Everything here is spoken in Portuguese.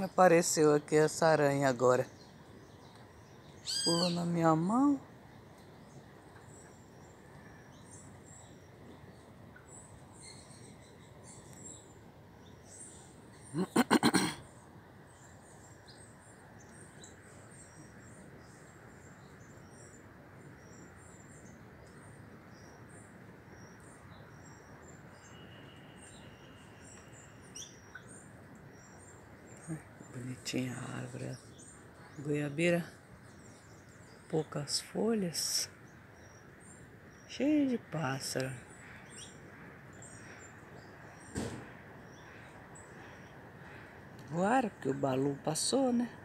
Apareceu aqui essa aranha agora. Pulou na minha mão. Bonitinha a árvore, goiabeira, poucas folhas, cheia de pássaro. Voaram porque o balu passou, né?